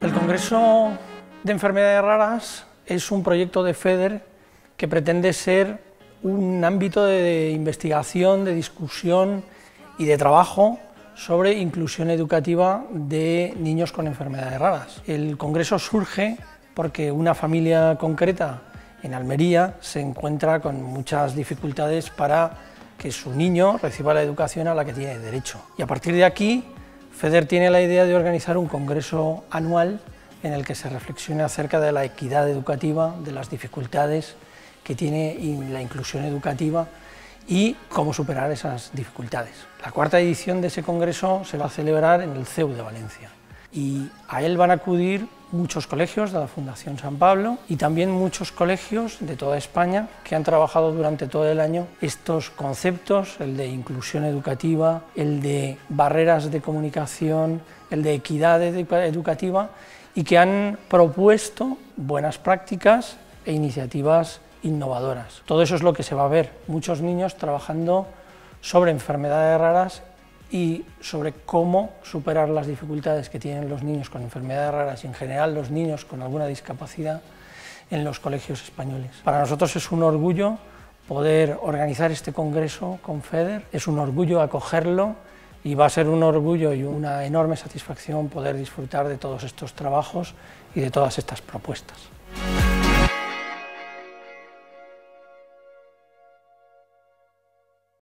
El Congreso de Enfermedades Raras es un proyecto de FEDER que pretende ser un ámbito de investigación, de discusión y de trabajo sobre inclusión educativa de niños con enfermedades raras. El Congreso surge porque una familia concreta en Almería se encuentra con muchas dificultades para que su niño reciba la educación a la que tiene derecho. Y a partir de aquí, FEDER tiene la idea de organizar un congreso anual en el que se reflexione acerca de la equidad educativa, de las dificultades que tiene la inclusión educativa y cómo superar esas dificultades. La cuarta edición de ese congreso se va a celebrar en el CEU de Valencia y a él van a acudir muchos colegios de la Fundación San Pablo y también muchos colegios de toda España que han trabajado durante todo el año estos conceptos, el de inclusión educativa, el de barreras de comunicación, el de equidad educativa y que han propuesto buenas prácticas e iniciativas innovadoras. Todo eso es lo que se va a ver, muchos niños trabajando sobre enfermedades raras y sobre cómo superar las dificultades que tienen los niños con enfermedades raras y en general los niños con alguna discapacidad en los colegios españoles. Para nosotros es un orgullo poder organizar este congreso con FEDER, es un orgullo acogerlo y va a ser un orgullo y una enorme satisfacción poder disfrutar de todos estos trabajos y de todas estas propuestas.